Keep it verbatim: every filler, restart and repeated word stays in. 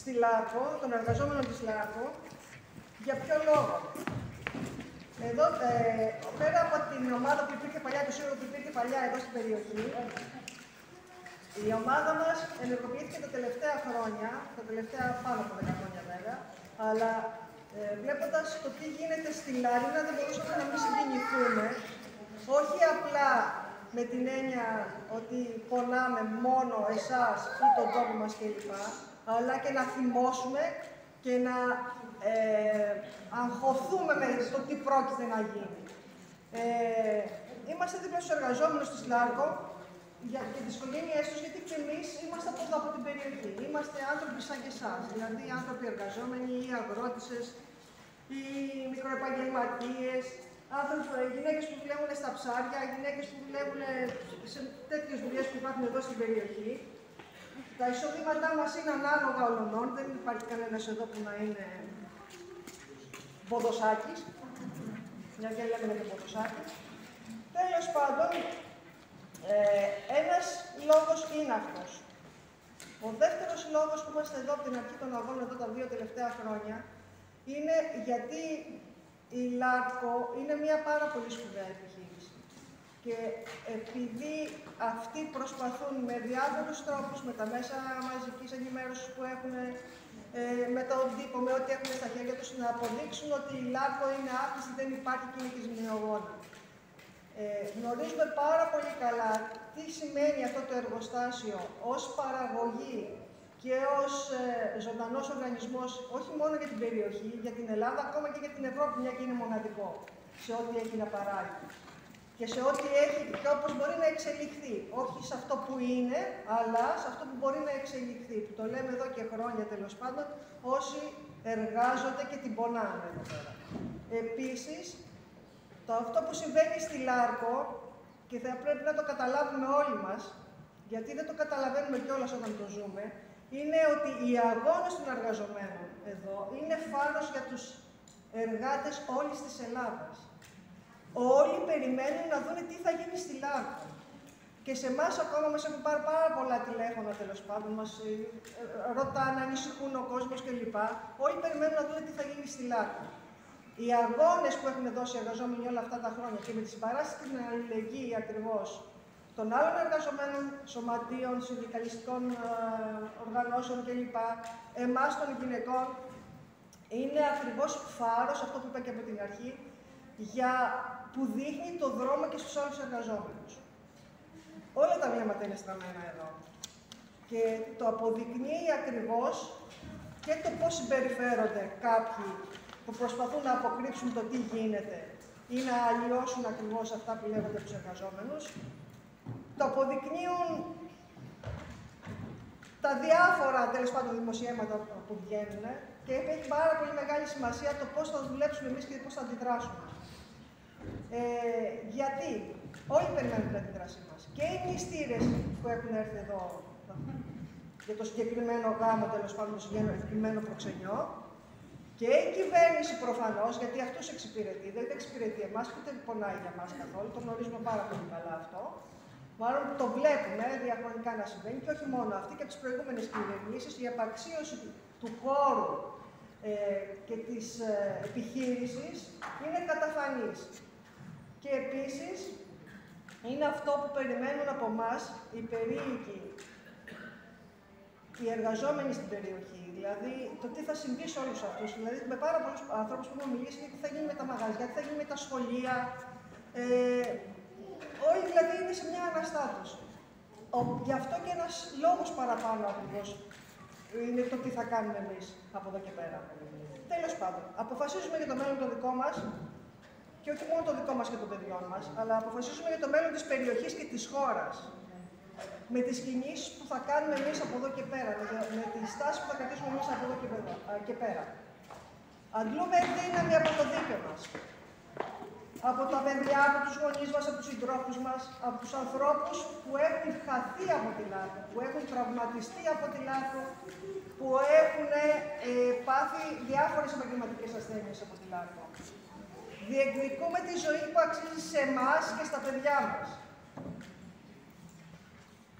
στη ΛΑΡΠΟ, των εργαζόμενων της ΛΑΡΠΟ. Για ποιο λόγο? Εδώ, ε, πέρα από την ομάδα που υπήρχε παλιά, το ΣΥΡΟΣ που υπήρχε παλιά εδώ στην περιοχή, η ομάδα μας ενεργοποιήθηκε τα τελευταία χρόνια, τα τελευταία πάνω από δέκα χρόνια βέβαια, αλλά ε, βλέποντας το τι γίνεται στη Λαρίνα δεν μπορούσαμε να μην συγκινηθούμε, όχι απλά με την έννοια ότι πονάμε μόνο εσάς ή τον τόπο μας κλπ, αλλά και να θυμώσουμε και να ε, αγχωθούμε με το τι πρόκειται να γίνει. Ε, είμαστε δίπλα στους εργαζόμενους της ΛΑΡΚΟ, για τις οικογένειές τους, γιατί και εμείς είμαστε από εδώ, από την περιοχή. Είμαστε άνθρωποι σαν και εσάς, δηλαδή άνθρωποι εργαζόμενοι, οι αγρότησες, οι μικροεπαγγελματίες, άνθρωποι, γυναίκες που δουλεύουν στα ψάρια, γυναίκες που δουλεύουν σε τέτοιες δουλειές που υπάρχουν εδώ στην περιοχή. Τα εισοδήματά μας είναι ανάλογα όλων, δεν υπάρχει κανένας εδώ που να είναι ποδοσάκης, μια και λέμε και ποδοσάκης. Τέλος πάντων, Ε, ένας λόγος είναι αυτός. Ο δεύτερος λόγος που είμαστε εδώ από την αρχή των αγώνων, εδώ τα δύο τελευταία χρόνια, είναι γιατί η ΛΑΡΚΟ είναι μια πάρα πολύ σπουδαία επιχείρηση. Και επειδή αυτοί προσπαθούν με διάφορους τρόπους, με τα μέσα μαζικής ενημέρωσης που έχουν, ε, με τον τύπο, με ό,τι έχουν στα χέρια τους, να αποδείξουν ότι η ΛΑΡΚΟ είναι άπλιστη, δεν υπάρχει κυνηγισμιογόνα. Ε, γνωρίζουμε πάρα πολύ καλά τι σημαίνει αυτό το εργοστάσιο ως παραγωγή και ως ε, ζωντανός οργανισμός, όχι μόνο για την περιοχή, για την Ελλάδα, ακόμα και για την Ευρώπη, μια και είναι μοναδικό σε ό,τι έχει να παράγει και σε ό,τι έχει και όπως μπορεί να εξελιχθεί. Όχι σε αυτό που είναι, αλλά σε αυτό που μπορεί να εξελιχθεί, που το λέμε εδώ και χρόνια τέλος πάντων, όσοι εργάζονται και την πονάνε εδώ πέρα. Επίσης, το αυτό που συμβαίνει στη ΛΑΡΚΟ, και θα πρέπει να το καταλάβουμε όλοι μας, γιατί δεν το καταλαβαίνουμε κιόλας όταν το ζούμε, είναι ότι οι αγώνες των εργαζομένων εδώ είναι φάρος για τους εργάτες όλης της Ελλάδας. Όλοι περιμένουν να δουν τι θα γίνει στη ΛΑΡΚΟ. Και σε εμάς ακόμα μας έχουν πάρει πάρα πολλά τηλέφωνα τέλος πάντων, μας ρωτάνε, ανησυχούν ο κόσμος κλπ. Όλοι περιμένουν να δουν τι θα γίνει στη ΛΑΡΚΟ. Οι αγώνες που έχουν δώσει οι εργαζόμενοι όλα αυτά τα χρόνια και με τη συμπαράσταση και την αλληλεγγύη ακριβώς των άλλων εργαζομένων, σωματείων, συνδικαλιστικών ε, οργανώσεων κλπ, εμάς των γυναικών, είναι ακριβώς φάρος, αυτό που είπα και από την αρχή, για, που δείχνει το δρόμο και στους άλλους εργαζόμενους. Όλα τα βλέμματα είναι στραμμένα εδώ και το αποδεικνύει ακριβώς και το πώς συμπεριφέρονται κάποιοι που προσπαθούν να αποκρύψουν το τι γίνεται ή να αλλοιώσουν ακριβώς αυτά που λέγονται τους εργαζόμενους. Το αποδεικνύουν τα διάφορα τέλος πάντων δημοσιεύματα που βγαίνουν και έχει πάρα πολύ μεγάλη σημασία το πώς θα δουλέψουμε εμείς και πώς θα αντιδράσουμε. Ε, γιατί όλοι περιμένουν την αντίδρασή μας. Και οι μνηστήρες που έχουν έρθει εδώ για το συγκεκριμένο γάμο, τέλος πάντων το συγκεκριμένο προξενιό, και η κυβέρνηση προφανώς, γιατί αυτούς εξυπηρετεί, δεν εξυπηρετεί εμάς, ούτε πονάει για μας καθόλου, το γνωρίζουμε πάρα πολύ καλά αυτό. Μάλλον το βλέπουμε διαχρονικά να συμβαίνει και όχι μόνο αυτή, και από τις προηγούμενες κυβερνήσεις, η επαξίωση του χώρου ε, και της ε, επιχείρησης είναι καταφανής. Και επίσης είναι αυτό που περιμένουν από εμάς οι περίοικοι, οι εργαζόμενοι στην περιοχή, δηλαδή το τι θα συμβεί σε όλους αυτούς, δηλαδή με πάρα πολλούς ανθρώπους που μου μιλήσει τι θα γίνει με τα μαγαζιά, τι θα γίνει με τα σχολεία, ε, όλοι δηλαδή είναι σε μια αναστάτωση. Ο, γι' αυτό και ένας λόγος παραπάνω ακριβώς είναι το τι θα κάνουμε εμείς από εδώ και πέρα. Τέλος πάντων, αποφασίζουμε για το μέλλον το δικό μας, και όχι μόνο το δικό μας και των παιδιών μας, αλλά αποφασίζουμε για το μέλλον της περιοχής και της χώρας, με τις κινήσεις που θα κάνουμε εμείς από εδώ και πέρα, με τη στάση που θα κρατήσουμε εμείς από εδώ και πέρα. Αντλούμε δύναμη από το δίκαιο μας, από τα παιδιά, από τους γονείς μας, από τους συντρόφους μας, από τους ανθρώπους που έχουν χαθεί από τη ΛΑΡΚΟ, που έχουν τραυματιστεί από τη ΛΑΡΚΟ, που έχουν ε, πάθει διάφορες επαγγελματικές ασθένειες από τη ΛΑΡΚΟ. Διεκδικούμε τη ζωή που αξίζει σε εμάς και στα παιδιά μας.